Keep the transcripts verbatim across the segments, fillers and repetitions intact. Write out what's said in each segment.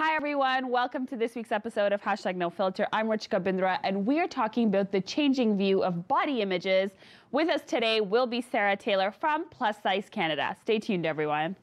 Hi everyone, welcome to this week's episode of Hashtag NoFilter. I'm Ruchika Bindra and we're talking about the changing view of body images. With us today will be Sarah Taylor from Plus Size Canada. Stay tuned everyone.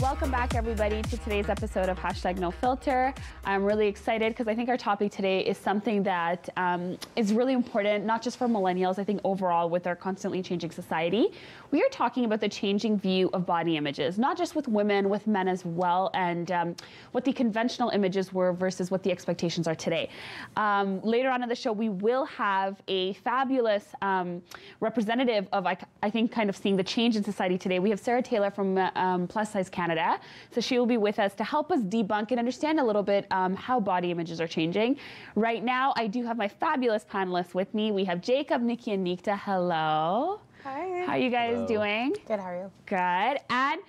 Welcome back everybody to today's episode of Hashtag No Filter. I'm really excited because I think our topic today is something that um, is really important, not just for millennials, I think overall with our constantly changing society. We are talking about the changing view of body images, not just with women, with men as well, and um, what the conventional images were versus what the expectations are today. Um, later on in the show, we will have a fabulous um, representative of, I, I think, kind of seeing the change in society today. We have Sarah Taylor from um, Plus Size Canada. So she will be with us to help us debunk and understand a little bit um, how body images are changing. Right now, I do have my fabulous panelists with me. We have Jacob, Nikki, and Nikita. Hello. Hi. How are you guys Hello. doing? Good, how are you? Good. And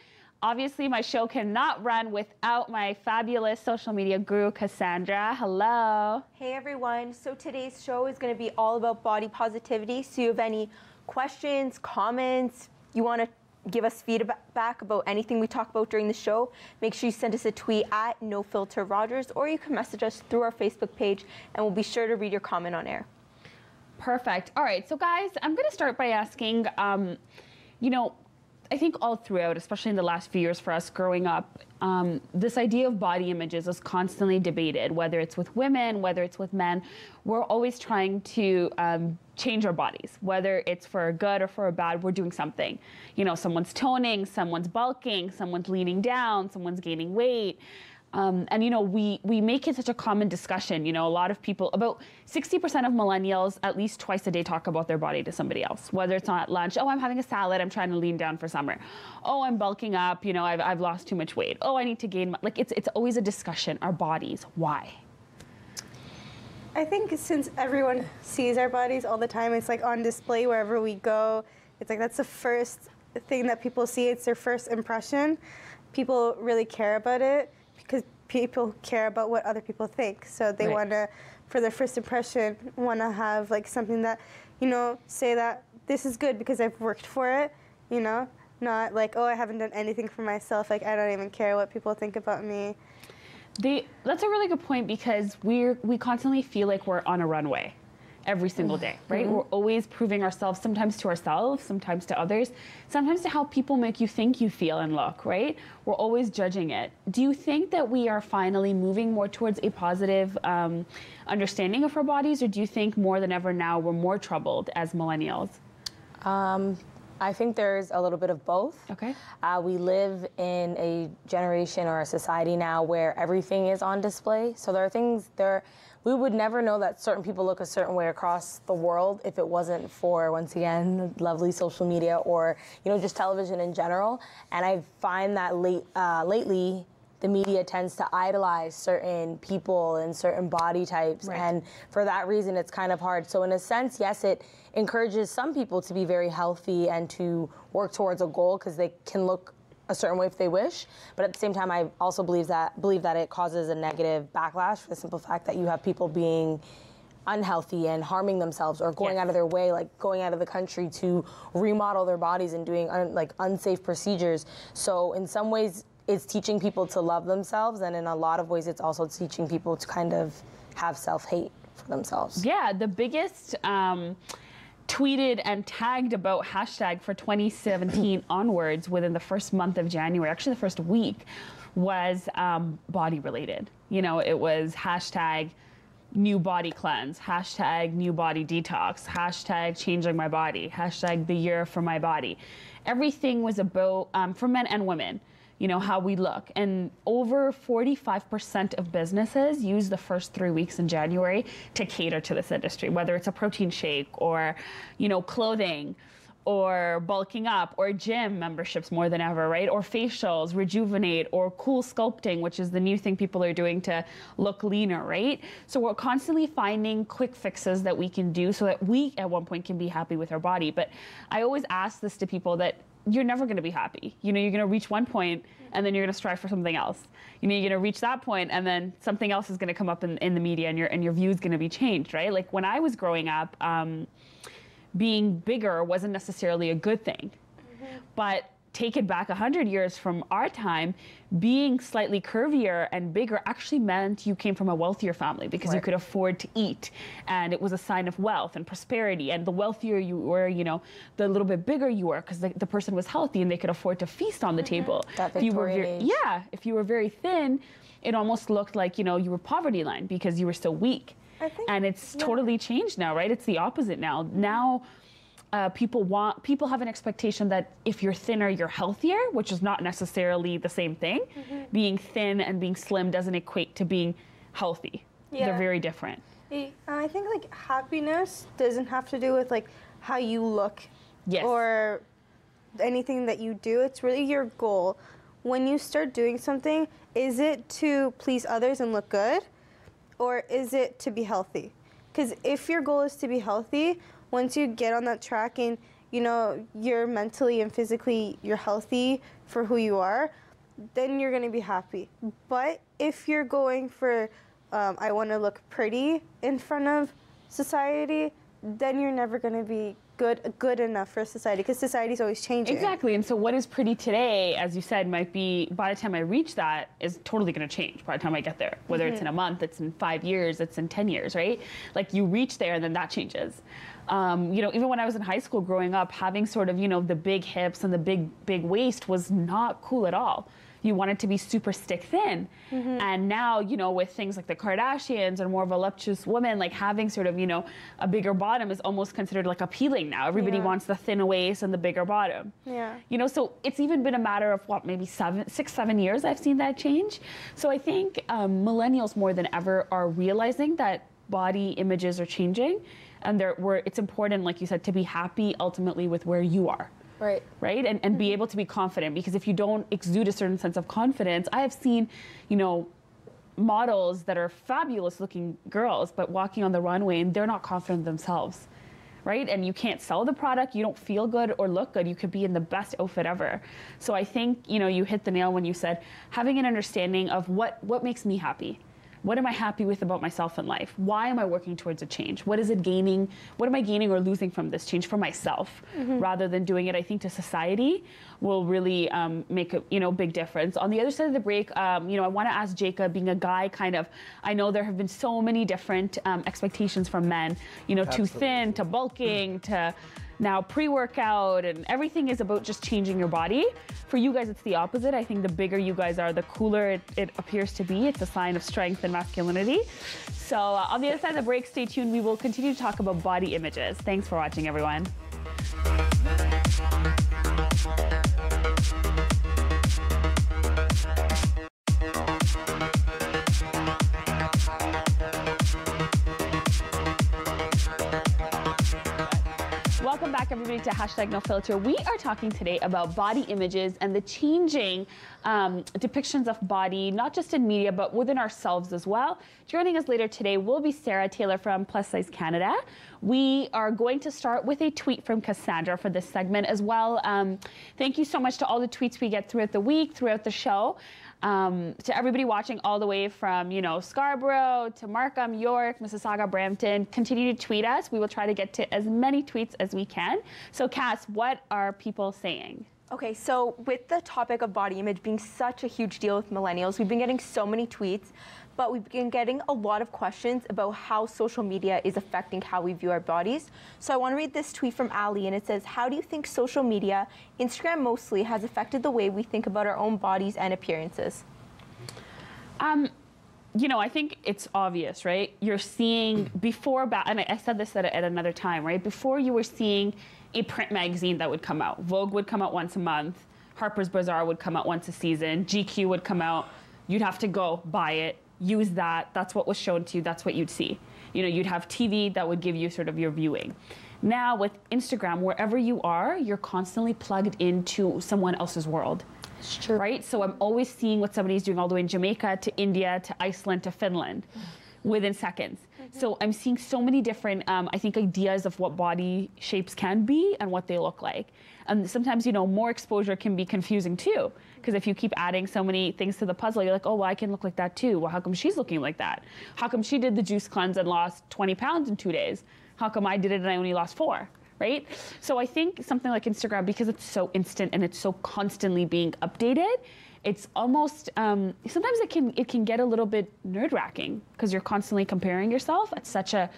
obviously, my show cannot run without my fabulous social media guru, Cassandra. Hello. Hey, everyone. So today's show is going to be all about body positivity. So you have any questions, comments, you want to give us feedback about anything we talk about during the show, make sure you send us a tweet at No Filter Rogers, or you can message us through our Facebook page, and we'll be sure to read your comment on air. Perfect. All right, so guys, I'm going to start by asking, um, you know, I think all throughout, especially in the last few years for us growing up, um, this idea of body images is constantly debated, whether it's with women, whether it's with men. We're always trying to um, change our bodies, whether it's for good or for bad, we're doing something. You know, someone's toning, someone's bulking, someone's leaning down, someone's gaining weight. Um, and, you know, we, we make it such a common discussion. You know, a lot of people, about sixty percent of millennials at least twice a day talk about their body to somebody else, whether it's not at lunch. Oh, I'm having a salad. I'm trying to lean down for summer. Oh, I'm bulking up. You know, I've, I've lost too much weight. Oh, I need to gain. Like, it's, it's always a discussion. Our bodies. Why? I think since everyone sees our bodies all the time, it's like on display wherever we go. It's like that's the first thing that people see. It's their first impression. People really care about it, because people care about what other people think. So they right. want to, for their first impression, want to have like something that, you know, say that this is good because I've worked for it, you know, not like, oh, I haven't done anything for myself. Like, I don't even care what people think about me. They, that's a really good point, because we're, we constantly feel like we're on a runway every single day, right? Mm-hmm. We're always proving ourselves, sometimes to ourselves, sometimes to others, sometimes to how people make you think you feel and look, right? We're always judging it. Do you think that we are finally moving more towards a positive um, understanding of our bodies, or do you think more than ever now we're more troubled as millennials? Um, I think there's a little bit of both. Okay. Uh, we live in a generation or a society now where everything is on display. So there are things there. We would never know that certain people look a certain way across the world if it wasn't for, once again, lovely social media or, you know, just television in general. And I find that late, uh, lately, the media tends to idolize certain people and certain body types. Right. And for that reason, it's kind of hard. So in a sense, yes, it encourages some people to be very healthy and to work towards a goal because they can look a certain way if they wish. But at the same time, I also believe that, believe that it causes a negative backlash for the simple fact that you have people being unhealthy and harming themselves or going yes. out of their way, like going out of the country to remodel their bodies and doing un, like unsafe procedures. So in some ways, it's teaching people to love themselves, and in a lot of ways it's also teaching people to kind of have self-hate for themselves. Yeah, the biggest um, tweeted and tagged about hashtag for twenty seventeen onwards within the first month of January, actually the first week, was um, body related. You know, it was hashtag new body cleanse, hashtag new body detox, hashtag changing my body, hashtag the year for my body. Everything was about, um, for men and women, you know, how we look. And over forty-five percent of businesses use the first three weeks in January to cater to this industry, whether it's a protein shake or, you know, clothing or bulking up or gym memberships more than ever, right? Or facials, rejuvenate, or cool sculpting, which is the new thing people are doing to look leaner, right? So we're constantly finding quick fixes that we can do so that we at one point can be happy with our body. But I always ask this to people that you're never going to be happy. You know, you're going to reach one point and then you're going to strive for something else. You know, you're going to reach that point and then something else is going to come up in, in the media, and your and your view is going to be changed, right? Like when I was growing up, um, being bigger wasn't necessarily a good thing. Mm-hmm. But take it back one hundred years from our time, being slightly curvier and bigger actually meant you came from a wealthier family because right. you could afford to eat, and it was a sign of wealth and prosperity. And the wealthier you were, you know, the little bit bigger you were, because the, the person was healthy and they could afford to feast on the mm-hmm. table. That Victorian if you were very, yeah, if you were very thin, it almost looked like, you know, you were poverty line because you were so weak. I think, and it's yeah. totally changed now, right? It's the opposite now. Mm-hmm. Now. Uh, people want, people have an expectation that if you're thinner, you're healthier, which is not necessarily the same thing. Mm-hmm. Being thin and being slim doesn't equate to being healthy. Yeah. They're very different. I think like happiness doesn't have to do with like how you look yes. or anything that you do. It's really your goal. When you start doing something, is it to please others and look good, or is it to be healthy? Because if your goal is to be healthy, once you get on that track and, you know, you're mentally and physically, you're healthy for who you are, then you're going to be happy. But if you're going for, um, I want to look pretty in front of society, then you're never going to be good good enough for society, because society's always changing. Exactly. And so what is pretty today, as you said, might be, by the time I reach that, is totally going to change by the time I get there, whether mm-hmm. it's in a month, it's in five years, it's in ten years, right? Like you reach there and then that changes. Um, you know, even when I was in high school growing up, having sort of, you know, the big hips and the big, big waist was not cool at all. You wanted to be super stick thin. Mm-hmm. And now, you know, with things like the Kardashians and more voluptuous women, like having sort of, you know, a bigger bottom is almost considered like appealing now. Everybody yeah. wants the thin waist and the bigger bottom. Yeah. You know, so it's even been a matter of what, maybe seven, six, seven years I've seen that change. So I think um, millennials more than ever are realizing that body images are changing, and there were, it's important, like you said, to be happy ultimately with where you are. Right. Right? And, and mm-hmm. be able to be confident, because if you don't exude a certain sense of confidence, I have seen, you know, models that are fabulous looking girls, but walking on the runway and they're not confident themselves. Right? And you can't sell the product. You don't feel good or look good. You could be in the best outfit ever. So I think, you know, you hit the nail when you said having an understanding of what, what makes me happy. What am I happy with about myself in life? Why am I working towards a change? What is it gaining? What am I gaining or losing from this change for myself? Mm-hmm. Rather than doing it, I think, to society will really um, make a you know big difference. On the other side of the break, um, you know, I want to ask Jacob, being a guy, kind of, I know there have been so many different um, expectations from men, you know, Absolutely. Too thin, to bulking, to now pre-workout, and everything is about just changing your body. For you guys, it's the opposite. I think the bigger you guys are, the cooler it, it appears to be. It's a sign of strength and masculinity. So uh, on the other side of the break, stay tuned. We will continue to talk about body images. Thanks for watching, everyone. Welcome back, everybody, to Hashtag No Filter. We are talking today about body images and the changing um, depictions of body, not just in media, but within ourselves as well. Joining us later today will be Sarah Taylor from Plus Size Canada. We are going to start with a tweet from Cassandra for this segment as well. Um, thank you so much to all the tweets we get throughout the week, throughout the show. Um, to everybody watching all the way from, you know, Scarborough to Markham, York, Mississauga, Brampton, continue to tweet us. We will try to get to as many tweets as we can. So, Cass, what are people saying? Okay, so with the topic of body image being such a huge deal with millennials, we've been getting so many tweets, but we've been getting a lot of questions about how social media is affecting how we view our bodies. So I want to read this tweet from Ali, and it says, how do you think social media, Instagram mostly, has affected the way we think about our own bodies and appearances? Um, you know, I think it's obvious, right? You're seeing before, and I said this at, at another time, right? Before, you were seeing a print magazine that would come out. Vogue would come out once a month. Harper's Bazaar would come out once a season. G Q would come out. You'd have to go buy it, use that. That's what was shown to you. That's what you'd see. You know, you'd have T V that would give you sort of your viewing. Now with Instagram, wherever you are, you're constantly plugged into someone else's world. It's true. Right? So I'm always seeing what somebody's doing all the way in Jamaica to India to Iceland to Finland within seconds. So I'm seeing so many different, um, I think, ideas of what body shapes can be and what they look like. And sometimes, you know, more exposure can be confusing too. Because if you keep adding so many things to the puzzle, you're like, oh, well, I can look like that too. Well, how come she's looking like that? How come she did the juice cleanse and lost twenty pounds in two days? How come I did it and I only lost four? Right? So I think something like Instagram, because it's so instant and it's so constantly being updated, it's almost, um, sometimes it can it can get a little bit nerve-wracking because you're constantly comparing yourself at such a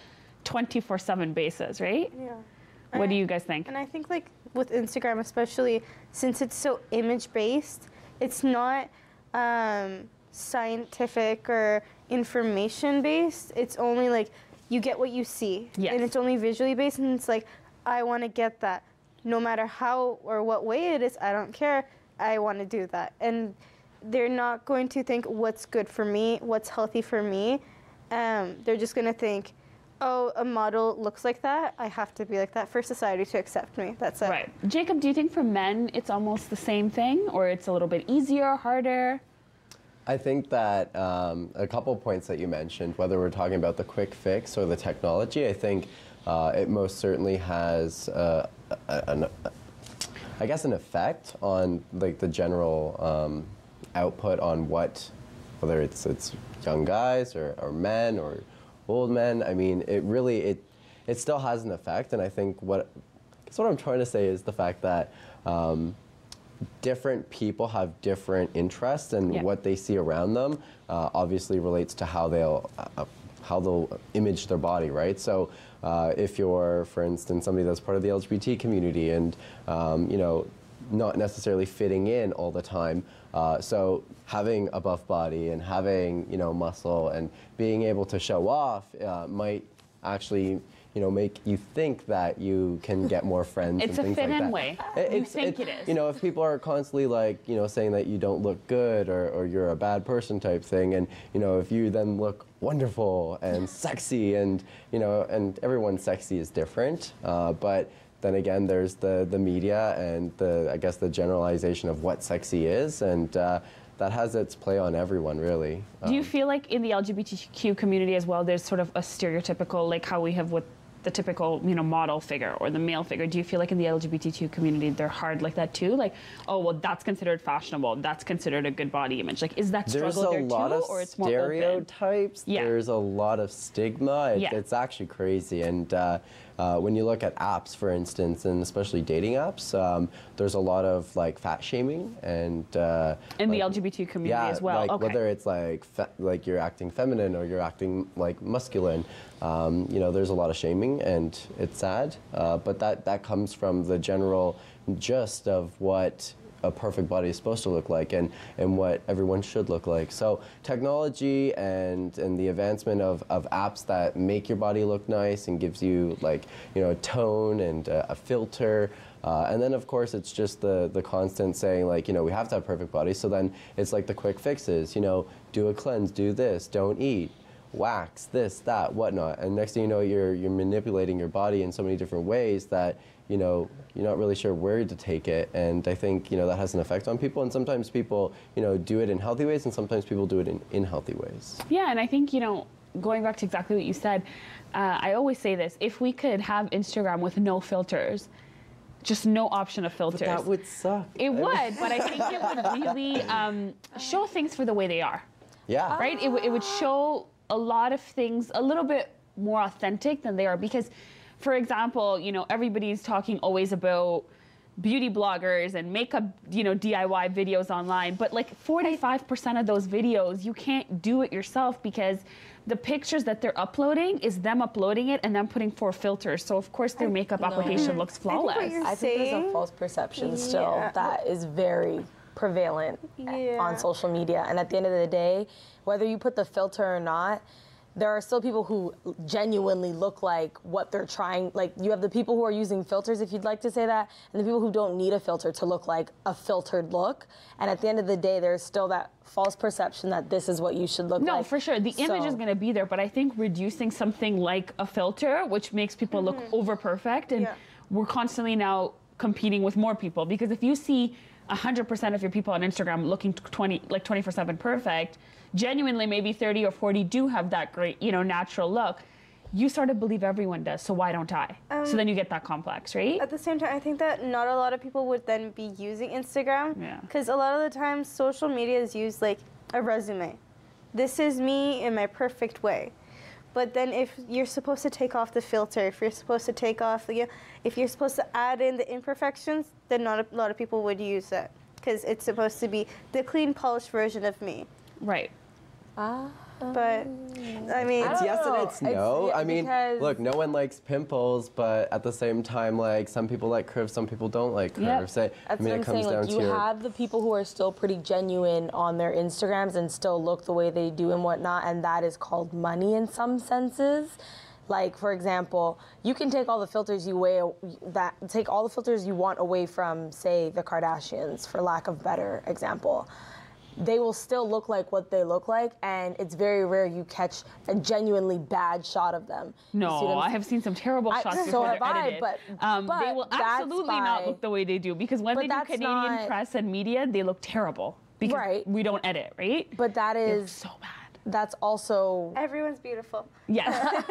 twenty-four seven basis, right? Yeah. What do you guys think? And I think, like, with Instagram especially, since it's so image-based, it's not um, scientific or information-based. It's only, like, you get what you see. Yes. And it's only visually based, and it's like, I want to get that. No matter how or what way it is, I don't care. I want to do that. And they're not going to think what's good for me, what's healthy for me. Um, they're just going to think, oh, a model looks like that. I have to be like that for society to accept me. That's it. Right. Jacob, do you think for men it's almost the same thing, or it's a little bit easier, harder? I think that um, a couple points that you mentioned, whether we're talking about the quick fix or the technology, I think uh, it most certainly has uh, an, I guess, an effect on, like, the general um, output on what, whether it's it's young guys or, or men or old men. I mean, it really, it it still has an effect, and I think what, I guess what I'm trying to say is the fact that um, different people have different interests, and yeah. what they see around them uh, obviously relates to how they'll uh, how they'll image their body, right? So uh, if you're, for instance, somebody that's part of the L G B T community and um, you know, not necessarily fitting in all the time, uh, so having a buff body and having, you know, muscle and being able to show off uh, might actually, you know, make you think that you can get more friends and things like that. It's a fit-in way. It, you think it, it is. You know, if people are constantly, like, you know, saying that you don't look good or, or you're a bad person type thing, and, you know, if you then look wonderful and sexy and, you know, and everyone's sexy is different, uh, but then again, there's the, the media and the, I guess, the generalization of what sexy is, and uh, that has its play on everyone, really. Um, Do you feel like in the L G B T Q community as well, there's sort of a stereotypical, like how we have with the typical, you know, model figure or the male figure? Do you feel like in the L G B T Q community they're hard like that too? Like, oh, well, that's considered fashionable. That's considered a good body image. Like, is that struggle there too, or it's more open? There's a lot of stereotypes. Yeah. There's a lot of stigma. It, yeah. It's actually crazy. And uh, uh, when you look at apps, for instance, and especially dating apps, um, there's a lot of, like, fat shaming and uh, in like, the L G B T community yeah, as well. Like, okay. Whether it's like fe like you're acting feminine or you're acting like masculine, um, you know, there's a lot of shaming. And it's sad, uh, but that, that comes from the general gist of what a perfect body is supposed to look like and, and what everyone should look like. So technology and, and the advancement of, of apps that make your body look nice and gives you, like, you know, tone and uh, a filter. Uh, and then, of course, it's just the, the constant saying, like, you know, we have to have perfect bodies. So then it's like the quick fixes, you know, do a cleanse, do this, don't eat. Wax, this, that, whatnot, and next thing you know, you're you're manipulating your body in so many different ways that, you know, you're not really sure where to take it. And I think, you know, that has an effect on people, and sometimes people, you know, do it in healthy ways, and sometimes people do it in unhealthy ways. Yeah, and I think, you know, going back to exactly what you said, uh, I always say this, if we could have Instagram with no filters, just no option of filters. But that would suck. It would, but I think it would really um, show things for the way they are. Yeah. Right? It, it would show a lot of things a little bit more authentic than they are, because, for example, you know, everybody's talking always about beauty bloggers and makeup, you know, D I Y videos online, but like forty-five percent of those videos, you can't do it yourself because the pictures that they're uploading is them uploading it and then putting four filters. So, of course, their makeup I, application no. looks flawless. I think, what you're I think saying, there's a false perception yeah. still that is very prevalent yeah. on social media. And at the end of the day, whether you put the filter or not, there are still people who genuinely look like what they're trying, like you have the people who are using filters, if you'd like to say that, and the people who don't need a filter to look like a filtered look. And at the end of the day, there's still that false perception that this is what you should look no, like. No, for sure. The so. image is going to be there, but I think reducing something like a filter, which makes people mm-hmm. look over perfect, and yeah. we're constantly now competing with more people, because if you see one hundred percent of your people on Instagram looking twenty, like twenty-four seven perfect, genuinely maybe thirty or forty do have that great, you know, natural look. you sort of believe everyone does, so why don't I? Um, so then you get that complex, right? At the same time, I think that not a lot of people would then be using Instagram. Yeah. Because a lot of the time, social media is used like a resume. This is me in my perfect way. But then if you're supposed to take off the filter, if you're supposed to take off, the, if you're supposed to add in the imperfections, then not a lot of people would use it. Because it's supposed to be the clean, polished version of me. Right. Ah. But, I mean, it's I yes know. and it's no. It's, I mean, look, no one likes pimples, but at the same time, like, some people like curves, some people don't like curves. Yep. I, I mean, it comes saying, down like, to you have the people who are still pretty genuine on their Instagrams and still look the way they do and whatnot, and that is called money in some senses. Like, for example, you can take all the filters you weigh, that take all the filters you want away from, say, the Kardashians, for lack of better example. They will still look like what they look like, and it's very rare you catch a genuinely bad shot of them. No, I have seen some terrible I, shots before so they're I, edited. But, um, but they will absolutely by, not look the way they do, because when they do Canadian not, press and media, they look terrible because right. we don't edit, right? But that is so bad. That's also... Everyone's beautiful. Yes.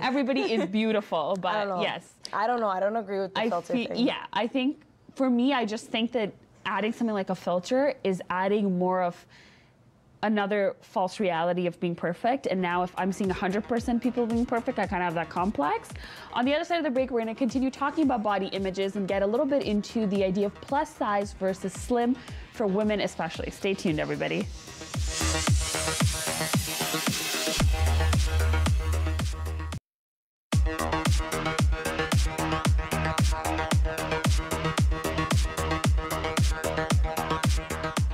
Everybody is beautiful, but I don't know. yes. I don't know. I don't agree with the I filter thing. Yeah, I think, for me, I just think that adding something like a filter is adding more of another false reality of being perfect. And now if I'm seeing one hundred percent people being perfect, I kind of have that complex. On the other side of the break, we're going to continue talking about body images and get a little bit into the idea of plus size versus slim for women especially. Stay tuned, everybody.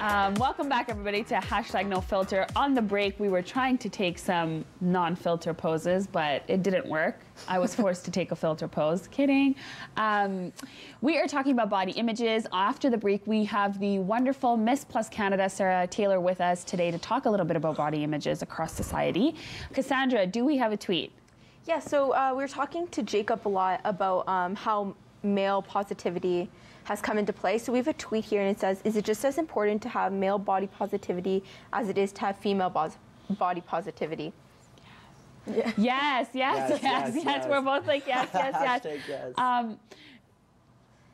Um, welcome back, everybody, to Hashtag No Filter. On the break, we were trying to take some non-filter poses, but it didn't work. I was forced to take a filter pose. Kidding. Um, we are talking about body images. After the break, we have the wonderful Miss Plus Canada, Sarah Taylor, with us today to talk a little bit about body images across society. Cassandra, do we have a tweet? Yeah, so uh, we were talking to Jacob a lot about um, how male positivity has come into play. So we have a tweet here, and it says, is it just as important to have male body positivity as it is to have female body positivity? Yes, yes, yes, yes, yes, yes, yes. yes. We're both like, yes, yes, yes. Hashtag yes. Um,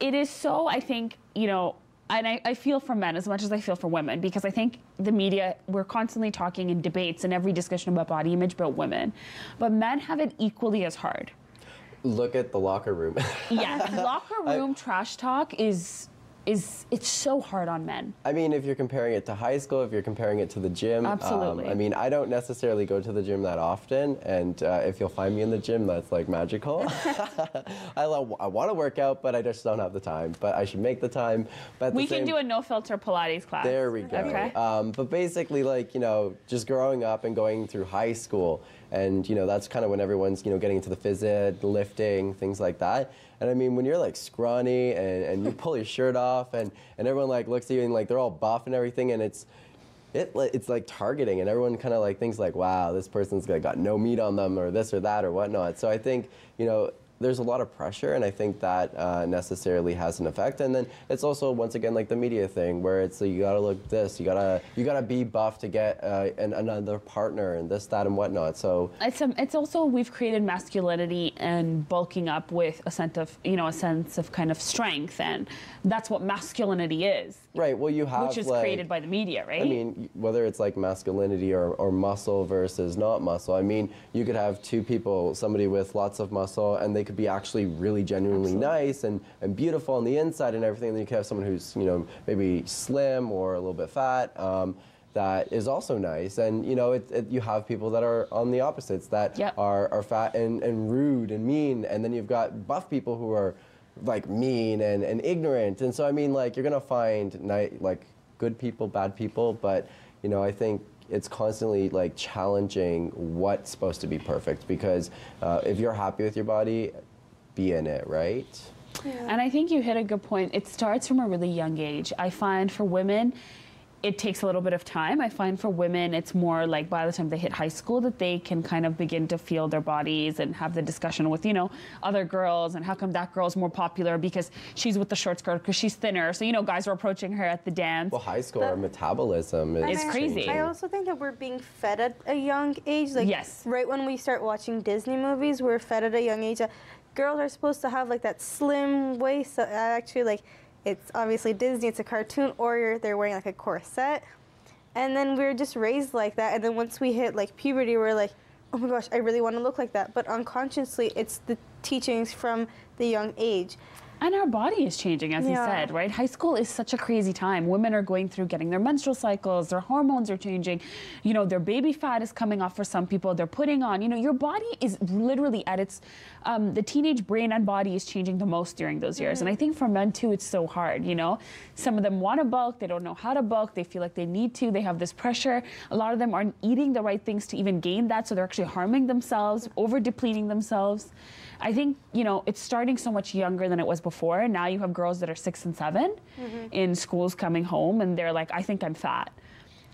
it is so, I think, you know, and I, I feel for men as much as I feel for women, because I think the media, we're constantly talking in debates and every discussion about body image about women, but men have it equally as hard. Look at the locker room. Yeah, locker room I, trash talk is, is it's so hard on men. I mean, if you're comparing it to high school, if you're comparing it to the gym. Absolutely. Um, I mean, I don't necessarily go to the gym that often, and uh, if you'll find me in the gym, that's like magical. I, love, I want to work out, but I just don't have the time, but I should make the time. But we the can same, do a no filter Pilates class. There we go. Okay. Um, but basically, like, you know, just growing up and going through high school, and, you know, that's kind of when everyone's, you know, getting into the phys ed, lifting, things like that. And I mean, when you're like scrawny and, and you pull your shirt off and, and everyone like looks at you and like they're all buff and everything, and it's it it's like targeting, and everyone kind of like thinks like, wow, this person's got no meat on them or this or that or whatnot. So I think, you know, there's a lot of pressure, and I think that uh, necessarily has an effect. And then it's also, once again, like the media thing, where it's like, you gotta look this, you gotta you gotta be buff to get uh, an, another partner, and this, that, and whatnot. So it's um, it's also, we've created masculinity and bulking up with a sense of you know a sense of kind of strength, and that's what masculinity is. Right. Well, you have which is like, created by the media, right? I mean, whether it's like masculinity or or muscle versus not muscle. I mean, you could have two people, somebody with lots of muscle, and they could be actually really genuinely Absolutely. nice and, and beautiful on the inside and everything, and then you could have someone who's, you know, maybe slim or a little bit fat, um, that is also nice. And, you know, it, it, you have people that are on the opposites, that yep. are, are fat and, and rude and mean, and then you've got buff people who are, like, mean and, and ignorant. And so, I mean, like, you're gonna find, ni like, good people, bad people, but, you know, I think it's constantly like challenging what's supposed to be perfect, because uh, if you're happy with your body, be in it, right? Yeah. And I think you hit a good point. It starts from a really young age. I find for women, it takes a little bit of time. I find for women, it's more like by the time they hit high school that they can kind of begin to feel their bodies and have the discussion with, you know, other girls and how come that girl's more popular because she's with the short skirt because she's thinner. So, you know, guys are approaching her at the dance. Well, high school, but our metabolism is it's crazy. I also think that we're being fed at a young age. Like, yes. Right when we start watching Disney movies, we're fed at a young age. Girls are supposed to have like that slim waist. So actually, like, it's obviously Disney, it's a cartoon, or you're, they're wearing like a corset. And then we're just raised like that. And then once we hit like puberty, we're like, oh my gosh, I really want to look like that. But unconsciously, it's the teachings from the young age. And our body is changing, as yeah. you said, right? High school is such a crazy time. Women are going through getting their menstrual cycles, their hormones are changing, you know, their baby fat is coming off for some people, they're putting on, you know, your body is literally at its, um, the teenage brain and body is changing the most during those years. Mm-hmm. And I think for men too, it's so hard, you know? Some of them want to bulk, they don't know how to bulk, they feel like they need to, they have this pressure. A lot of them aren't eating the right things to even gain that, so they're actually harming themselves, over-depleting themselves. I think, you know, it's starting so much younger than it was before. Now you have girls that are six and seven mm-hmm. in schools coming home and they're like, I think I'm fat.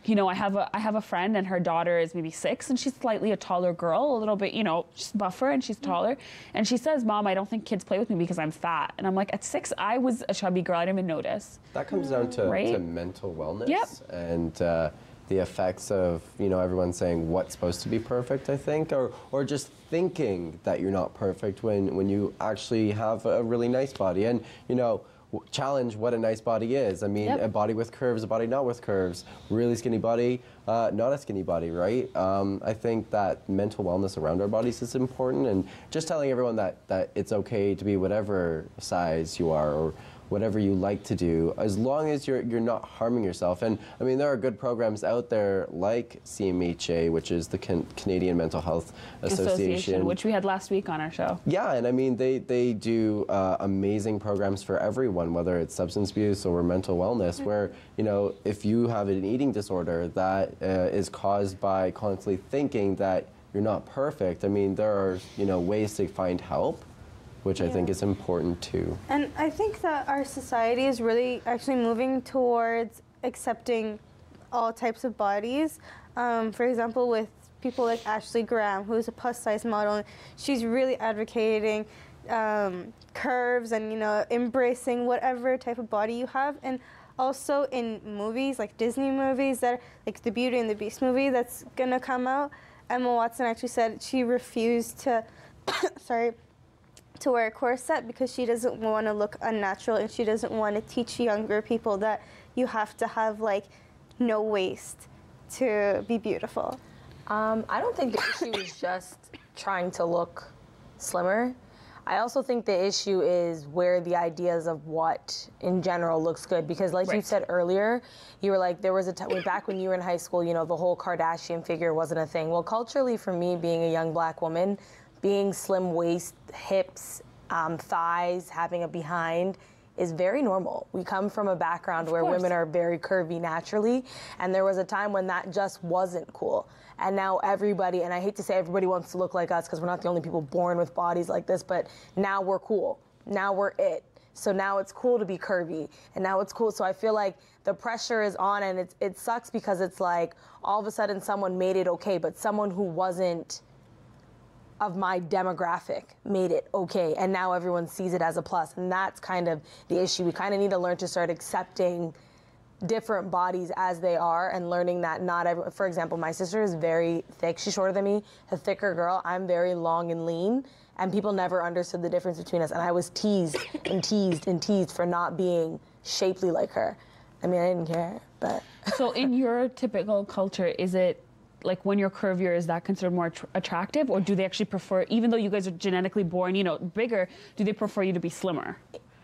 You know, I have a I have a friend and her daughter is maybe six and she's slightly a taller girl, a little bit, you know, she's buffer and she's taller. Mm-hmm. And she says, Mom, I don't think kids play with me because I'm fat. And I'm like, at six, I was a chubby girl. I didn't even notice. That comes down to, right? to mental wellness yep. and uh, the effects of, you know, everyone saying what's supposed to be perfect, I think, or, or just thinking that you're not perfect when, when you actually have a really nice body. And, you know, w challenge what a nice body is. I mean, yep. a body with curves, a body not with curves, really skinny body, uh, not a skinny body, right? Um, I think that mental wellness around our bodies is important. And just telling everyone that, that it's okay to be whatever size you are or whatever you like to do, as long as you're you're not harming yourself. And I mean, there are good programs out there like C M H A, which is the Can Canadian Mental Health Association. Association, which we had last week on our show. Yeah, and I mean, they, they do uh, amazing programs for everyone, whether it's substance abuse or mental wellness, mm-hmm. where, you know, if you have an eating disorder that uh, is caused by constantly thinking that you're not perfect, I mean, there are, you know, ways to find help, which yeah. I think is important too. And I think that our society is really actually moving towards accepting all types of bodies. Um, for example, with people like Ashley Graham, who's a plus size model, and she's really advocating um, curves and, you know, embracing whatever type of body you have. And also in movies, like Disney movies, that are, like the Beauty and the Beast movie that's gonna come out, Emma Watson actually said she refused to, sorry, to wear a corset because she doesn't want to look unnatural and she doesn't want to teach younger people that you have to have like no waist to be beautiful. Um, I don't think the issue is just trying to look slimmer. I also think the issue is where the ideas of what in general looks good, because like right. you said earlier, you were like, there was a time back when you were in high school, you know, the whole Kardashian figure wasn't a thing. Well, culturally for me, being a young black woman, being slim waist, hips, um, thighs, having a behind is very normal. We come from a background where women are very curvy naturally, and there was a time when that just wasn't cool. And now everybody, and I hate to say everybody wants to look like us because we're not the only people born with bodies like this, but now we're cool. Now we're it. So now it's cool to be curvy, and now it's cool. So I feel like the pressure is on, and it's, it sucks because it's like all of a sudden someone made it okay, but someone who wasn't of my demographic made it okay, and now everyone sees it as a plus, and that's kind of the issue. We kind of need to learn to start accepting different bodies as they are and learning that not every, for example, my sister is very thick, she's shorter than me, a thicker girl, I'm very long and lean, and people never understood the difference between us, and I was teased and teased and teased for not being shapely like her. I mean, I didn't care, but. So in your typical culture, is it like when you're curvier, is that considered more att attractive, or do they actually prefer, even though you guys are genetically born, you know, bigger, do they prefer you to be slimmer?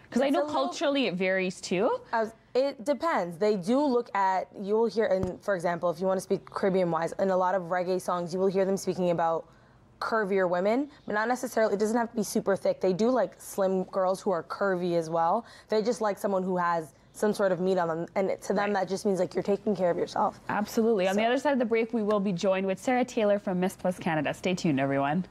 Because I know culturally little, it varies too. As it depends. They do look at, you will hear, and for example, if you want to speak Caribbean-wise, in a lot of reggae songs, you will hear them speaking about curvier women, but not necessarily, it doesn't have to be super thick. They do like slim girls who are curvy as well. They just like someone who has some sort of meat on them, and to them right. that just means like you're taking care of yourself. Absolutely. So. On the other side of the break, we will be joined with Sarah Taylor from Miss Plus Canada. Stay tuned, everyone.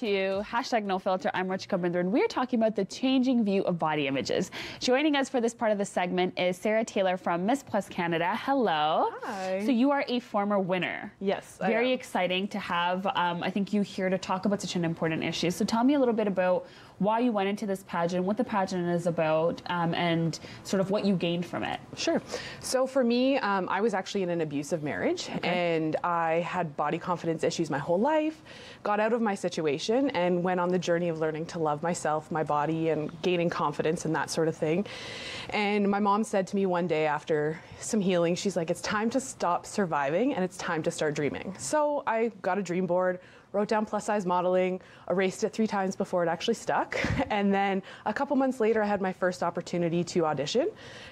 to Hashtag NoFilter. I'm Ruchika Bindra, and we're talking about the changing view of body images. Joining us for this part of the segment is Sarah Taylor from Miss Plus Canada. Hello. Hi. So you are a former winner. Yes, I Very am. exciting to have, um, I think, you here to talk about such an important issue. So tell me a little bit about why you went into this pageant, what the pageant is about, um, and sort of what you gained from it. Sure. So for me, um, I was actually in an abusive marriage, okay. and I had body confidence issues my whole life, got out of my situation, and went on the journey of learning to love myself, my body, and gaining confidence and that sort of thing. And my mom said to me one day after some healing, she's like, it's time to stop surviving and it's time to start dreaming. So I got a dream board, wrote down plus size modeling, erased it three times before it actually stuck. And then a couple months later, I had my first opportunity to audition,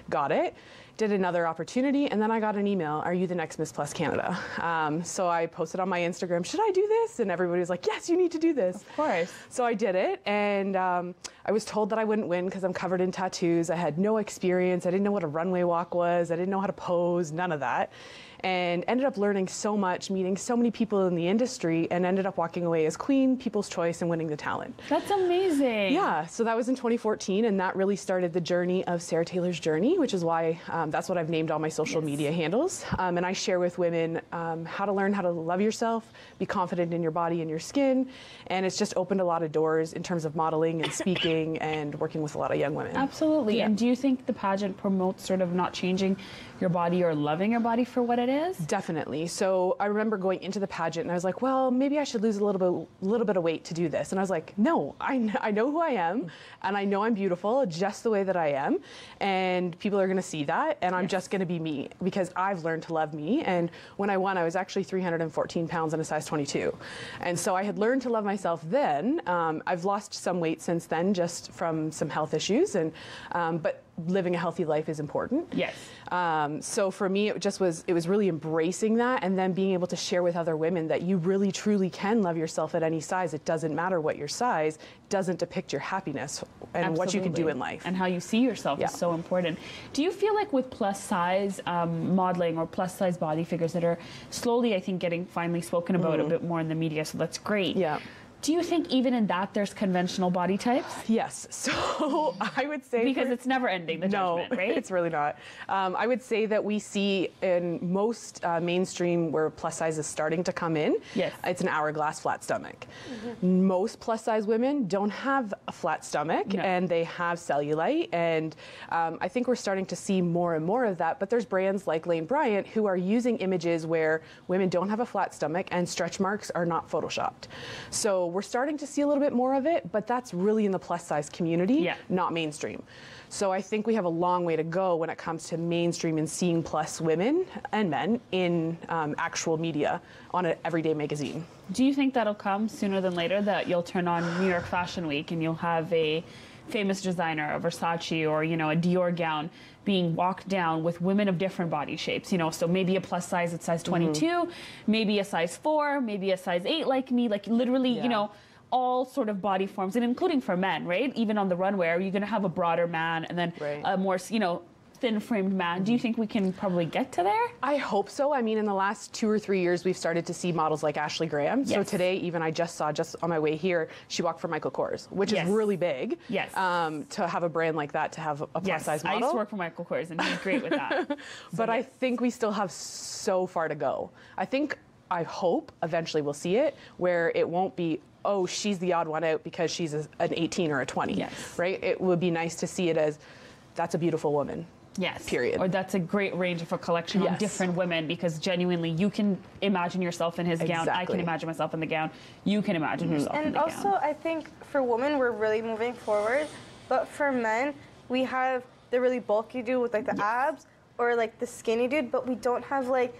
got it, did another opportunity, and then I got an email, are you the next Miss Plus Canada? Um, so I posted on my Instagram, should I do this? And everybody was like, yes, you need to do this. Of course. So I did it, and um, I was told that I wouldn't win because I'm covered in tattoos. I had no experience. I didn't know what a runway walk was. I didn't know how to pose, none of that. And ended up learning so much, meeting so many people in the industry, and ended up walking away as Queen, People's Choice, and winning the talent. That's amazing. Yeah, so that was in twenty fourteen, and that really started the journey of Sarah Taylor's journey, which is why um, that's what I've named all my social yes. media handles. Um, and I share with women um, how to learn how to love yourself, be confident in your body and your skin, and it's just opened a lot of doors in terms of modeling and speaking and working with a lot of young women. Absolutely, yeah. And do you think the pageant promotes sort of not changing your body or loving your body for what it is? Is? Definitely. So I remember going into the pageant and I was like, well, maybe I should lose a little bit, little bit of weight to do this. And I was like, no, I, kn I know who I am and I know I'm beautiful just the way that I am. And people are going to see that and I'm yes. just going to be me because I've learned to love me. And when I won, I was actually three hundred fourteen pounds and a size twenty-two. And so I had learned to love myself then. Um, I've lost some weight since then just from some health issues. And um, but living a healthy life is important. Yes. Um, so for me, it just was, it was really embracing that and then being able to share with other women that you really truly can love yourself at any size. It doesn't matter what your size, doesn't depict your happiness and Absolutely. What you can do in life. And how you see yourself yeah. is so important. Do you feel like with plus size um, modeling or plus size body figures that are slowly, I think, getting finally spoken about mm-hmm. a bit more in the media, so that's great. Yeah. Do you think even in that there's conventional body types? Yes, so I would say... Because it's never ending, the no, judgment, right? No, it's really not. Um, I would say that we see in most uh, mainstream where plus size is starting to come in, yes. it's an hourglass flat stomach. Mm-hmm. Most plus size women don't have a flat stomach no. and they have cellulite, and um, I think we're starting to see more and more of that, but there's brands like Lane Bryant who are using images where women don't have a flat stomach and stretch marks are not photoshopped. So we're starting to see a little bit more of it, but that's really in the plus size community, yeah. not mainstream. So I think we have a long way to go when it comes to mainstream and seeing plus women and men in um, actual media on an everyday magazine. Do you think that'll come sooner than later, that you'll turn on New York Fashion Week and you'll have a famous designer, a Versace or, you know, a Dior gown being walked down with women of different body shapes, you know, so maybe a plus size at size twenty-two, mm-hmm. maybe a size four, maybe a size eight like me, like literally, yeah. you know, all sort of body forms and including for men, right? Even on the runway, are you going to have a broader man and then right. a more, you know, thin-framed man. Do you think we can probably get to there? I hope so. I mean, in the last two or three years, we've started to see models like Ashley Graham. Yes. So today, even I just saw, just on my way here, she walked for Michael Kors, which yes. is really big. Yes. Um, to have a brand like that, to have a plus-size yes. model. I used to work for Michael Kors, and he's great with that. So but yes. I think we still have so far to go. I think, I hope, eventually we'll see it, where it won't be oh, she's the odd one out because she's a, an eighteen or a twenty, yes. right? It would be nice to see it as, that's a beautiful woman. Yes. Period. Or that's a great range of a collection yes. of different women because genuinely you can imagine yourself in his exactly. gown. I can imagine myself in the gown. You can imagine mm-hmm. yourself and in the also, gown. And also I think for women we're really moving forward, but for men we have the really bulky dude with like the yes. abs or like the skinny dude, but we don't have like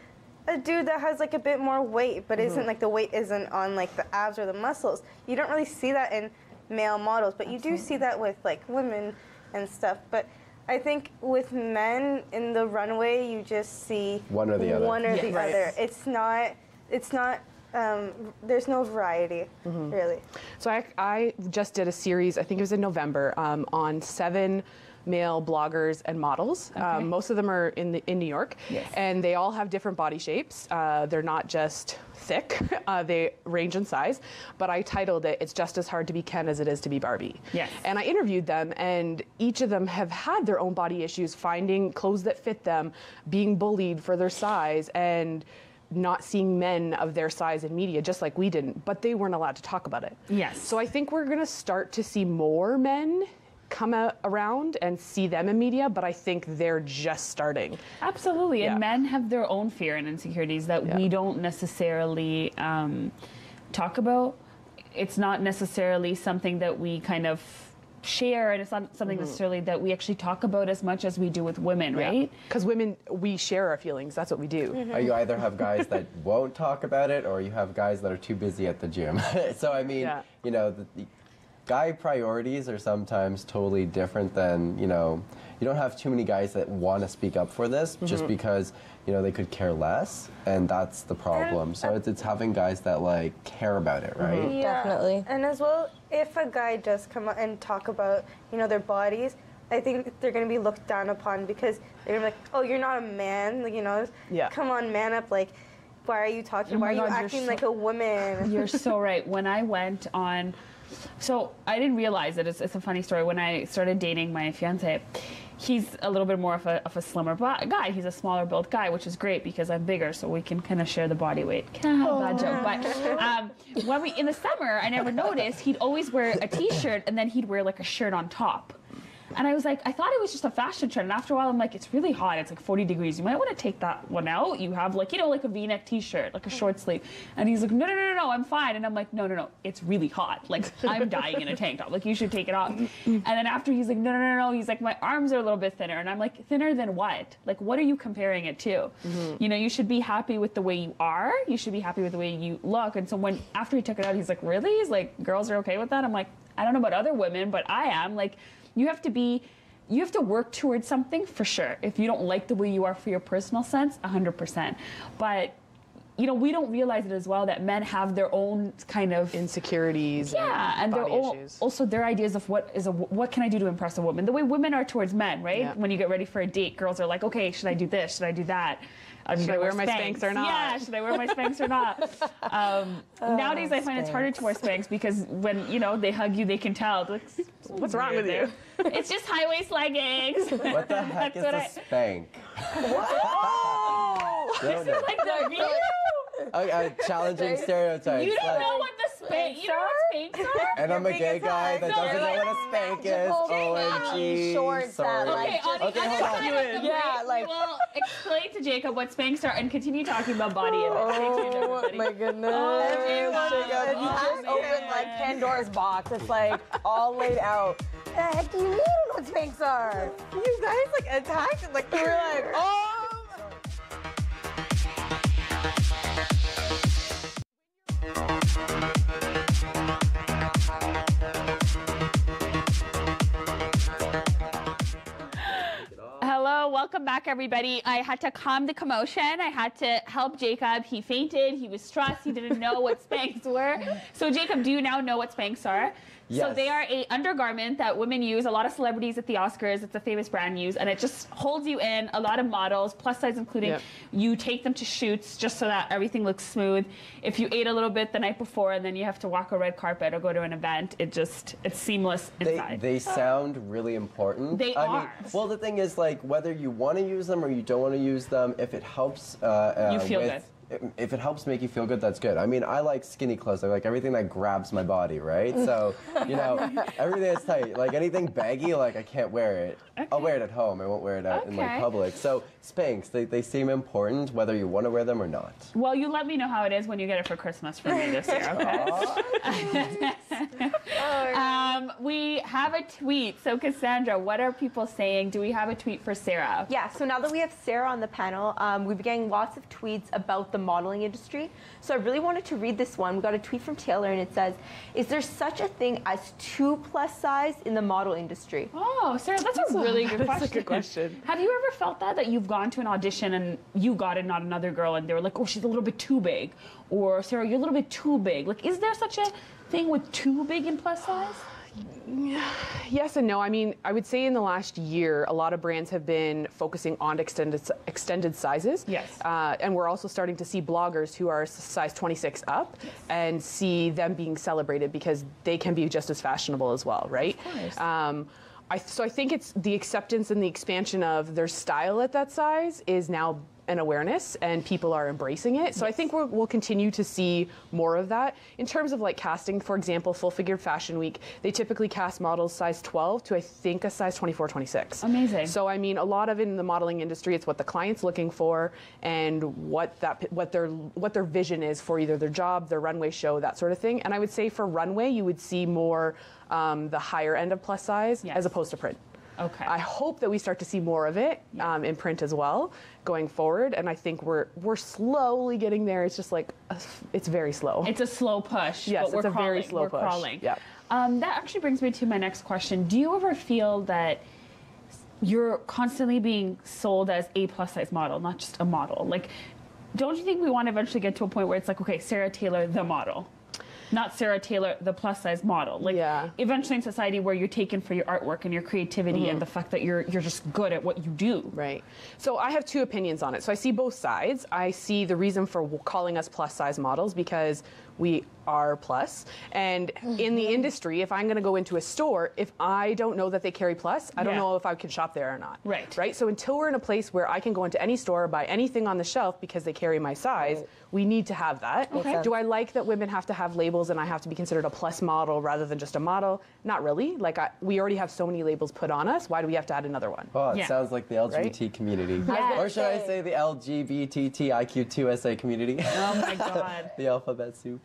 a dude that has like a bit more weight but mm-hmm. isn't like the weight isn't on like the abs or the muscles. You don't really see that in male models, but Absolutely. You do see that with like women and stuff. But I think with men in the runway, you just see one or the other. One or yes. the right. other. It's not. It's not. Um, there's no variety, mm-hmm. really. So I, I just did a series. I think it was in November um, on seven male bloggers and models. Okay. Um, most of them are in the, in New York, yes. and they all have different body shapes. Uh, they're not just thick. Uh, they range in size. But I titled it, "It's just as hard to be Ken as it is to be Barbie." Yes. And I interviewed them, and each of them have had their own body issues, finding clothes that fit them, being bullied for their size, and not seeing men of their size in media, just like we didn't, but they weren't allowed to talk about it. Yes. So I think we're going to start to see more men come out around and see them in media, but I think they're just starting. Absolutely. Yeah. And men have their own fear and insecurities that yeah. we don't necessarily um, talk about. It's not necessarily something that we kind of share, and it's not something mm-hmm. necessarily that we actually talk about as much as we do with women, yeah. right? Because women, we share our feelings. That's what we do. Mm-hmm. You either have guys that won't talk about it, or you have guys that are too busy at the gym. So, I mean, yeah. you know, the, the guy priorities are sometimes totally different than, you know, you don't have too many guys that want to speak up for this mm-hmm. just because, you know, they could care less, and that's the problem. And, so it's, it's having guys that, like, care about it, right? Yeah. Definitely. And as well, if a guy does come out and talk about, you know, their bodies, I think they're going to be looked down upon, because they're going to be like, oh, you're not a man, like, you know, yeah. come on, man up, like, why are you talking, oh why are God, you acting so, like a woman? You're so right. When I went on... So I didn't realize it. It's, it's a funny story. When I started dating my fiancé, he's a little bit more of a, of a slimmer guy. He's a smaller built guy, which is great because I'm bigger, so we can kind of share the body weight. Can I have that joke? But um, when we in the summer, I never noticed, he'd always wear a T-shirt and then he'd wear like a shirt on top. And I was like, I thought it was just a fashion trend. And after a while, I'm like, it's really hot. It's like forty degrees. You might want to take that one out. You have like, you know, like a V-neck T-shirt, like a short sleeve. And he's like, no, no, no, no, I'm fine. And I'm like, no, no, no, it's really hot. Like, I'm dying in a tank top. Like, you should take it off. And then after he's like, no, no, no, no. He's like, my arms are a little bit thinner. And I'm like, thinner than what? Like, what are you comparing it to? Mm-hmm. You know, you should be happy with the way you are. You should be happy with the way you look. And so when, after he took it out, he's like, really? He's like, girls are okay with that? I'm like, I don't know about other women, but I am. Like, you have to be, you have to work towards something for sure. If you don't like the way you are for your personal sense, one hundred percent. But, you know, we don't realize it as well that men have their own kind of insecurities. Yeah, and, and their own, also their ideas of what is a, what can I do to impress a woman? The way women are towards men, right? Yeah. When you get ready for a date, girls are like, okay, should I do this? Should I do that? I'm should I wear, wear Spanx. my Spanx or not? Yeah, should I wear my Spanx or not? Um, oh, nowadays, I find Spanx. It's harder to wear Spanx because when, you know, they hug you, they can tell. Like, what's wrong with you? It's just high-waist leggings. What the heck That's is a Spanx? Oh! This is like the real... Okay, I'm challenging stereotypes. You don't like, know what the spank, you know what spanks are? And I'm a gay guy that doesn't know what a spank is. O M G, shorts sorry. That, like, okay, okay, hold on. Yeah, like, well, explain to Jacob what spanks are and continue talking about body image. Oh, my goodness. Oh, you just opened, like, Pandora's box. It's, like, all laid out. What the heck do you mean what spanks are? You guys, like, attacked it. Like, you were like, oh. Hello, welcome back, everybody. I had to calm the commotion. I had to help Jacob. He fainted. He was stressed. He didn't know what Spanx were. So, Jacob, do you now know what Spanx are? Yes. So they are a undergarment that women use. A lot of celebrities at the Oscars, it's a famous brand use, and it just holds you in. A lot of models, plus size including, yep. you take them to shoots just so that everything looks smooth. If you ate a little bit the night before and then you have to walk a red carpet or go to an event, it just, it's seamless inside. They, they sound really important. They I are. Mean, well, the thing is, like, whether you want to use them or you don't want to use them, if it helps uh, uh, you feel with, good. If it helps make you feel good, that's good. I mean, I like skinny clothes. I like everything that grabs my body, right? So, you know, everything that's tight. Like, anything baggy, like, I can't wear it. Okay. I'll wear it at home. I won't wear it out okay. in, like, public. So, Spanx, they, they seem important, whether you want to wear them or not. Well, you let me know how it is when you get it for Christmas for me this year, okay? um, we have a tweet. So, Cassandra, what are people saying? Do we have a tweet for Sarah? Yeah, so now that we have Sarah on the panel, um, we've been getting lots of tweets about the modeling industry. So I really wanted to read this one. We got a tweet from Taylor, and it says, is there such a thing as two plus size in the model industry? Oh, Sarah, that's, that's a really a, good, that's question. A good question. Have you ever felt that, that you've gone to an audition and you got it, not another girl, and they were like, oh, she's a little bit too big, or Sarah, you're a little bit too big. Like, is there such a thing with too big and plus size? Yes and no. I mean, I would say in the last year, a lot of brands have been focusing on extended extended sizes. Yes. Uh, and we're also starting to see bloggers who are size twenty-six up, yes, and see them being celebrated because they can be just as fashionable as well, right? Of course. Um, I, so I think it's the acceptance and the expansion of their style at that size is now an awareness, and people are embracing it. So yes, I think we're, we'll continue to see more of that. In terms of like casting, for example, Full Figured Fashion Week, they typically cast models size twelve to I think a size twenty-four, twenty-six. Amazing. So I mean, a lot of it in the modeling industry, it's what the client's looking for and what that what their what their vision is for either their job, their runway show, that sort of thing. And I would say for runway, you would see more um, the higher end of plus size, yes, as opposed to print. Okay. I hope that we start to see more of it, yeah, um, in print as well going forward, and I think we're we're slowly getting there. It's just like a, it's very slow. It's a slow push. Yes, but it's we're a crawling. very slow we're push. Crawling. Yeah. Um, that actually brings me to my next question. Do you ever feel that you're constantly being sold as a plus size model, not just a model? Like, don't you think we want to eventually get to a point where it's like, okay, Sarah Taylor, the model, not Sarah Taylor, the plus size model? Like, yeah, eventually in society where you're taken for your artwork and your creativity, mm-hmm, and the fact that you're you're just good at what you do. Right. So I have two opinions on it. So I see both sides. I see the reason for calling us plus size models because we are plus. And mm-hmm, in the industry, if I'm going to go into a store, if I don't know that they carry plus, I don't, yeah, know if I can shop there or not. Right. Right. So until we're in a place where I can go into any store, buy anything on the shelf because they carry my size, right, we need to have that. Okay. Do I like that women have to have labels and I have to be considered a plus model rather than just a model? Not really. Like, I, we already have so many labels put on us. Why do we have to add another one? Oh, it, yeah, sounds like the L G B T, right, community. Yeah. Or should I say the L G B T I Q two S A community? Oh my God. The alphabet soup.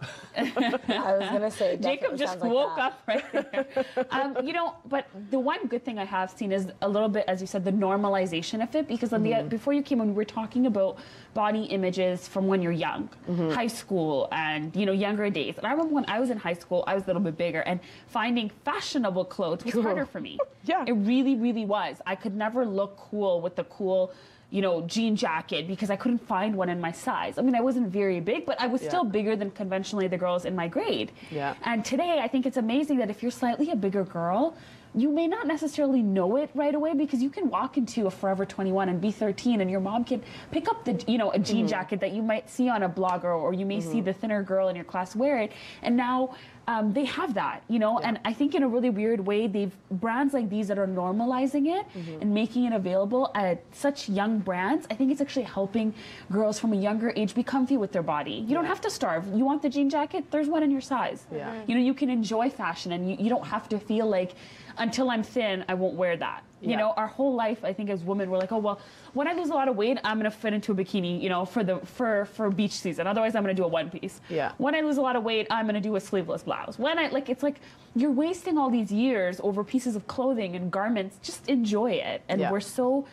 I was gonna say Jacob just like woke that. up right there. Um, you know, but the one good thing I have seen is a little bit, as you said, the normalization of it, because mm-hmm, the, before you came on, we were talking about body images from when you're young, mm-hmm, high school, and you know, younger days. And I remember when I was in high school, I was a little bit bigger, and finding fashionable clothes was cool. harder for me. Yeah, it really, really was. I could never look cool with the cool, you know, jean jacket because I couldn't find one in my size. I mean, I wasn't very big, but I was, yeah, still bigger than conventionally the girls in my grade. Yeah. And today, I think it's amazing that if you're slightly a bigger girl, you may not necessarily know it right away because you can walk into a Forever twenty-one and be thirteen and your mom can pick up the, you know, a jean, mm-hmm, jacket that you might see on a blogger, or you may, mm-hmm, see the thinner girl in your class wear it. And now um, they have that, you know, yeah, and I think in a really weird way, they've brands like these that are normalizing it, mm-hmm, and making it available at such young brands. I think it's actually helping girls from a younger age be comfy with their body. You, yeah, don't have to starve. You want the jean jacket? There's one in your size. Yeah. You know, you can enjoy fashion and you, you don't have to feel like, until I'm thin, I won't wear that. You, yeah, know, our whole life, I think as women, we're like, oh, well, when I lose a lot of weight, I'm going to fit into a bikini, you know, for the for, for beach season. Otherwise, I'm going to do a one piece. Yeah. When I lose a lot of weight, I'm going to do a sleeveless blouse. When I, like, it's like you're wasting all these years over pieces of clothing and garments. Just enjoy it. And, yeah, we're so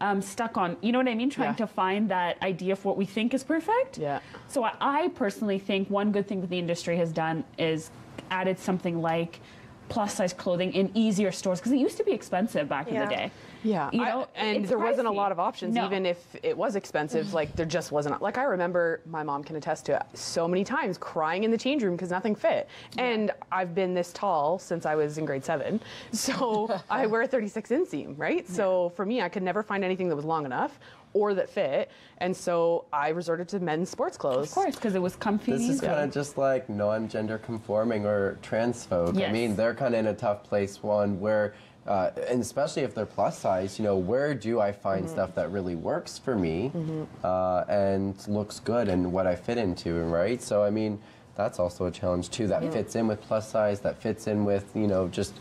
um, stuck on, you know what I mean, trying, yeah, to find that idea of what we think is perfect. Yeah. So I, I personally think one good thing that the industry has done is added something like plus size clothing in easier stores, because it used to be expensive back, yeah, in the day. Yeah, you know, I, and there pricey. wasn't a lot of options. No. Even if it was expensive, like there just wasn't. Like I remember, my mom can attest to it, so many times crying in the change room because nothing fit. Yeah. And I've been this tall since I was in grade seven, so I wear a thirty-six inseam, right? Yeah. So for me, I could never find anything that was long enough or that fit, and so I resorted to men's sports clothes. Of course, because it was comfy. This is kind of just like, no, I'm gender conforming or transphobe. Yes. I mean, they're kind of in a tough place, one where, Uh, and especially if they're plus size, you know, where do I find, mm-hmm, stuff that really works for me, mm-hmm, uh, and looks good and what I fit into, right? So, I mean, that's also a challenge, too, that, yeah, fits in with plus size, that fits in with, you know, just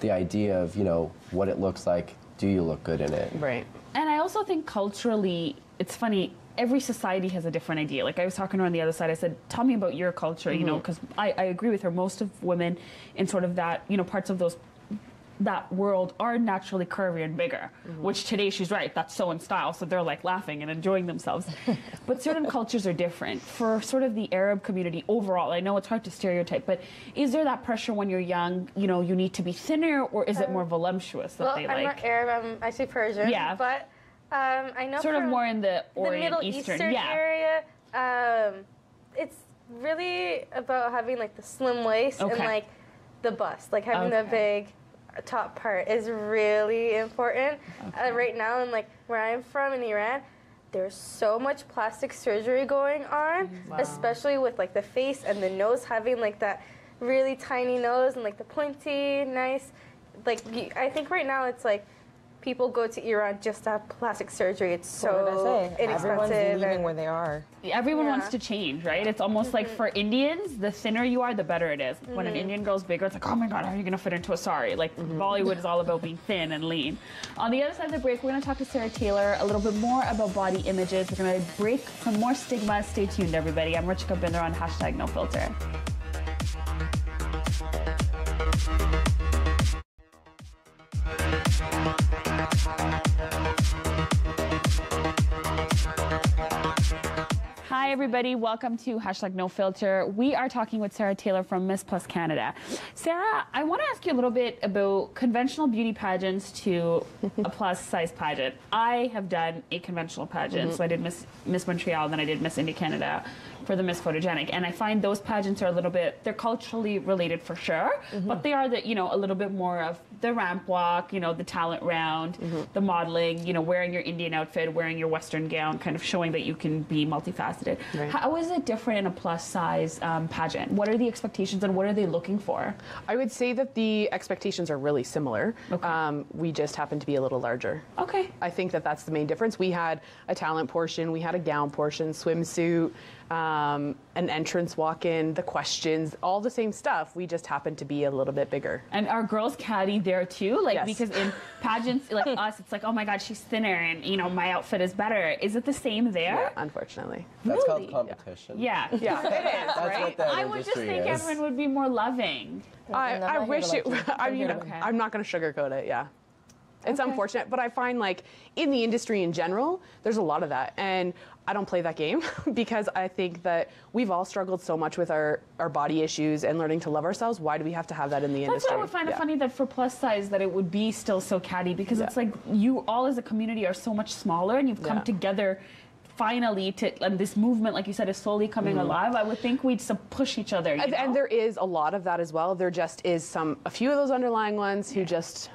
the idea of, you know, what it looks like. Do you look good in it? Right. And I also think culturally, it's funny, every society has a different idea. Like I was talking to her on the other side, I said, tell me about your culture, mm-hmm, you know, because I, I agree with her. Most of women in sort of that, you know, parts of those that world are naturally curvy and bigger, mm-hmm, which today she's right, that's so in style, so they're like laughing and enjoying themselves. But certain cultures are different. For sort of the Arab community overall, I know it's hard to stereotype, but is there that pressure when you're young, you know, you need to be thinner, or is um, it more voluptuous that well, they I'm like? Well, I'm not Arab, I'm actually Persian, yeah, but um, I know sort of more in the Orient, the Middle Eastern, Eastern yeah. area, um, it's really about having like the slim waist, okay, and like the bust, like having okay. the big top part is really important. Okay. Uh, right now, in like where I'm from in Iran, there's so much plastic surgery going on, wow. especially with like the face and the nose, having like that really tiny nose and like the pointy, nice. Like I think right now it's like people go to Iran just to have plastic surgery. It's so what did I say? Inexpensive. Everyone's leaving where they are. Everyone yeah. wants to change, right? It's almost mm-hmm. like for Indians, the thinner you are, the better it is. Mm-hmm. When an Indian girl's bigger, it's like, oh my God, how are you gonna fit into a sari? Like mm-hmm. Bollywood is all about being thin and lean. On the other side of the break, we're gonna talk to Sarah Taylor a little bit more about body images. We're gonna break some more stigmas. Stay tuned, everybody. I'm Ruchika Bindra on Hashtag No Filter. Hi everybody, welcome to Hashtag No Filter. We are talking with Sarah Taylor from Miss Plus Canada. Sarah, I want to ask you a little bit about conventional beauty pageants to a plus size pageant. I have done a conventional pageant, mm-hmm. so I did Miss, Miss Montreal, then I did Miss India Canada for the Miss Photogenic, and I find those pageants are a little bit, they're culturally related for sure, mm-hmm. but they are the, you know, a little bit more of the ramp walk, you know, the talent round, mm-hmm. the modeling, you know, wearing your Indian outfit, wearing your Western gown, kind of showing that you can be multifaceted. Right. How is it different in a plus size um, pageant? What are the expectations and what are they looking for? I would say that the expectations are really similar. Okay. Um, we just happen to be a little larger. Okay. I think that that's the main difference. We had a talent portion, we had a gown portion, swimsuit, um, an entrance walk-in, the questions, all the same stuff. We just happen to be a little bit bigger. And are girls caddy there too? Like yes. Because in pageants like us, it's like, oh my God, she's thinner and you know my outfit is better. Is it the same there? Yeah, unfortunately. That's really? Called competition. Yeah, yeah, yeah. It is. That's right? What that I would just think is. Everyone would be more loving. I, I, I wish it. I mean, okay. I'm not going to sugarcoat it. Yeah, it's okay. Unfortunate, but I find like in the industry in general, there's a lot of that, and I don't play that game because I think that we've all struggled so much with our, our body issues and learning to love ourselves. Why do we have to have that in the That's industry? That's why I would find yeah. it funny that for plus size that it would be still so catty because yeah. it's like you all as a community are so much smaller and you've come yeah. together. Finally, to, and this movement, like you said, is slowly coming mm. alive. I would think we'd push each other. You and, know? And there is a lot of that as well. There just is some, a few of those underlying ones who yeah. just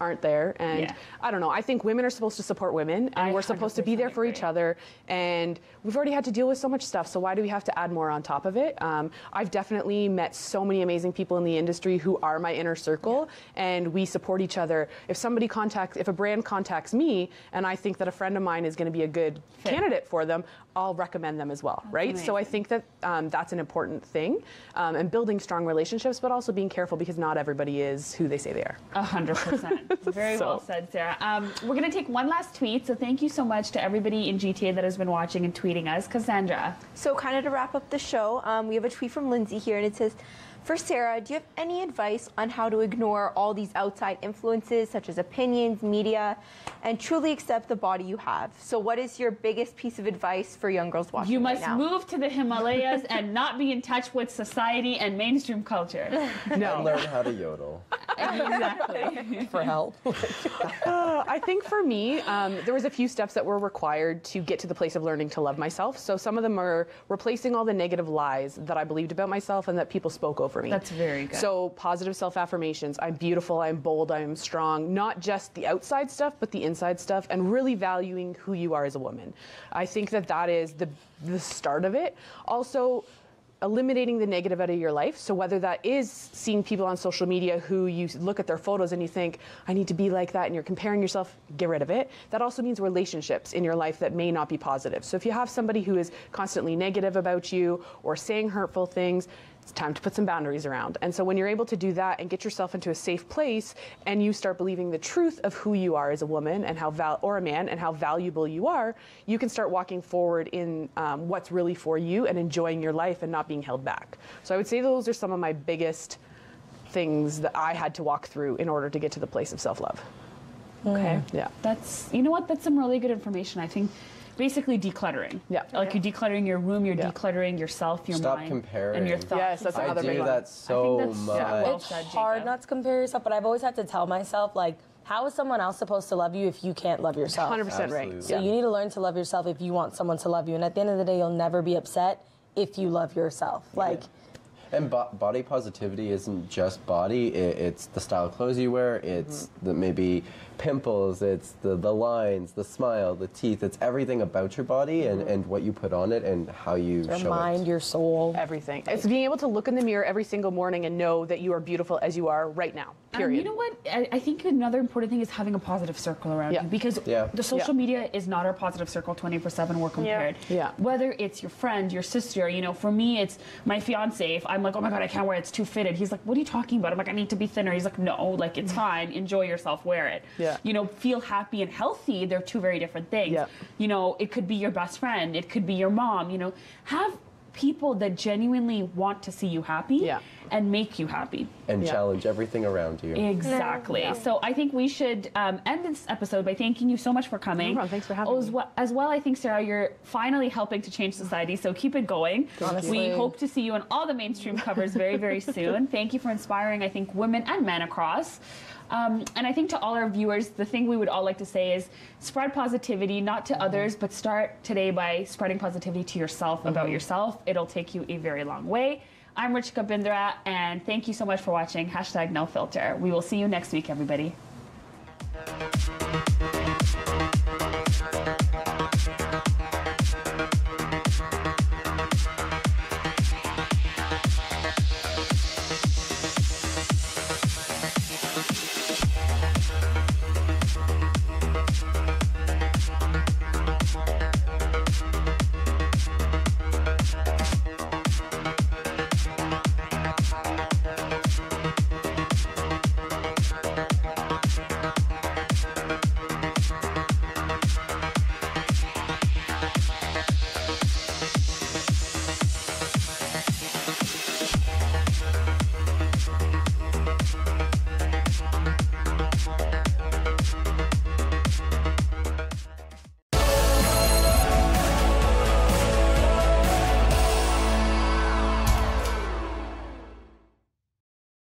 aren't there. And yeah. I don't know. I think women are supposed to support women, and I we're supposed to be there for agree. Each other. And we've already had to deal with so much stuff. So why do we have to add more on top of it? Um, I've definitely met so many amazing people in the industry who are my inner circle, yeah. and we support each other. If somebody contacts, if a brand contacts me, and I think that a friend of mine is going to be a good Fit. Candidate for them, I'll recommend them as well, that's right? Amazing. So I think that um, that's an important thing, um, and building strong relationships, but also being careful because not everybody is who they say they are. A hundred percent. Very so. Well said, Sarah. Um, we're going to take one last tweet, so thank you so much to everybody in G T A that has been watching and tweeting us. Cassandra. So kind of to wrap up the show, um, we have a tweet from Lindsay here, and it says, for Sarah, do you have any advice on how to ignore all these outside influences, such as opinions, media, and truly accept the body you have? So what is your biggest piece of advice for young girls watching You must right now? Move to the Himalayas and not be in touch with society and mainstream culture. No. And learn how to yodel. Exactly. For help. uh, I think for me, um, there was a few steps that were required to get to the place of learning to love myself. So some of them are replacing all the negative lies that I believed about myself and that people spoke over me. That's very good. So positive self-affirmations. I'm beautiful, I'm bold, I'm strong. Not just the outside stuff, but the inside stuff, and really valuing who you are as a woman. I think that that is the, the start of it. Also, eliminating the negative out of your life. So whether that is seeing people on social media who you look at their photos and you think, I need to be like that, and you're comparing yourself, get rid of it. That also means relationships in your life that may not be positive. So if you have somebody who is constantly negative about you or saying hurtful things, it's time to put some boundaries around. And so when you're able to do that and get yourself into a safe place and you start believing the truth of who you are as a woman and how val or a man and how valuable you are, you can start walking forward in um, what's really for you and enjoying your life and not being held back. So I would say those are some of my biggest things that I had to walk through in order to get to the place of self-love. Okay. Yeah. That's, you know what, that's some really good information. I think basically decluttering. Yeah. Like yeah. you're decluttering your room, you're yeah. decluttering yourself, your Stop mind, comparing. And your thoughts. Yes, that's another big one. I do that so I think that's, much. Yeah, well it's said, hard not to compare yourself, but I've always had to tell myself, like, how is someone else supposed to love you if you can't love yourself? one hundred percent Absolutely. Right. So yeah. you need to learn to love yourself if you want someone to love you. And at the end of the day, you'll never be upset if you love yourself. Like. Yeah. And bo body positivity isn't just body. It, it's the style of clothes you wear. It's mm-hmm. the maybe pimples. It's the, the lines, the smile, the teeth. It's everything about your body mm-hmm. and, and what you put on it and how you your show your mind, it. your soul. Everything. It's being able to look in the mirror every single morning and know that you are beautiful as you are right now, period. Um, you know what? I, I think another important thing is having a positive circle around yeah. you because yeah. the social yeah. media is not our positive circle twenty-four seven. We're compared. Yeah. Yeah. Whether it's your friend, your sister, you know, for me, it's my fiance. If I'm like, oh my God, I can't wear it, it's too fitted. He's like, what are you talking about? I'm like, I need to be thinner. He's like, no, like, it's fine. Enjoy yourself. Wear it. Yeah. You know, feel happy and healthy. They're two very different things. Yeah. You know, it could be your best friend. It could be your mom. You know, have people that genuinely want to see you happy yeah. and make you happy. And yeah. challenge everything around you. Exactly. Yeah. So I think we should um, end this episode by thanking you so much for coming. No problem. Thanks for having as me. Well, as well, I think, Sarah, you're finally helping to change society, so keep it going. Honestly. We hope to see you on all the mainstream covers very, very soon. Thank you for inspiring, I think, women and men across. Um, and I think to all our viewers, the thing we would all like to say is spread positivity, not to mm-hmm. others, but start today by spreading positivity to yourself mm-hmm. about yourself. It'll take you a very long way. I'm Ruchika Bindra, and thank you so much for watching Hashtag No Filter. We will see you next week, everybody.